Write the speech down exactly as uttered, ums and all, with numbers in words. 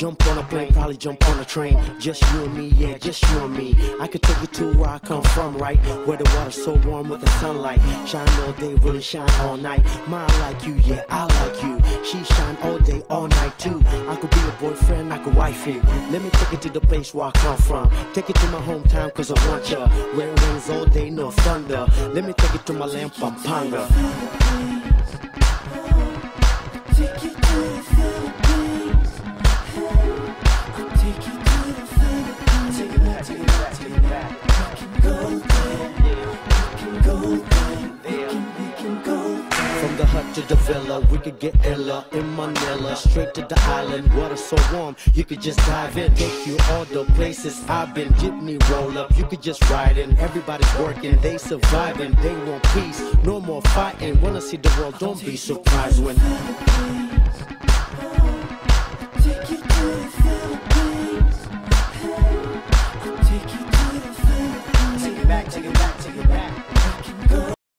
Jump on a plane, probably jump on a train. Just you and me, yeah, just you and me. I could take you to where I come from, right? Where the water's so warm with the sunlight. Shine all day, really shine all night. Mine like you, yeah, I like you. She shine all day, all night too. I could be your boyfriend, I could wife you. Let me take it to the place where I come from. Take it to my hometown, cause I want ya. Where it rains all day, no thunder. Let me take it to my land, Pampanga. From the hut to the villa, we could get illa in Manila. Straight to the island, water so warm, you could just dive in. Take you all the places I've been. Jitney roll up, you could just ride in. Everybody's working, they surviving. They want peace, no more fighting. Wanna see the world, don't be surprised when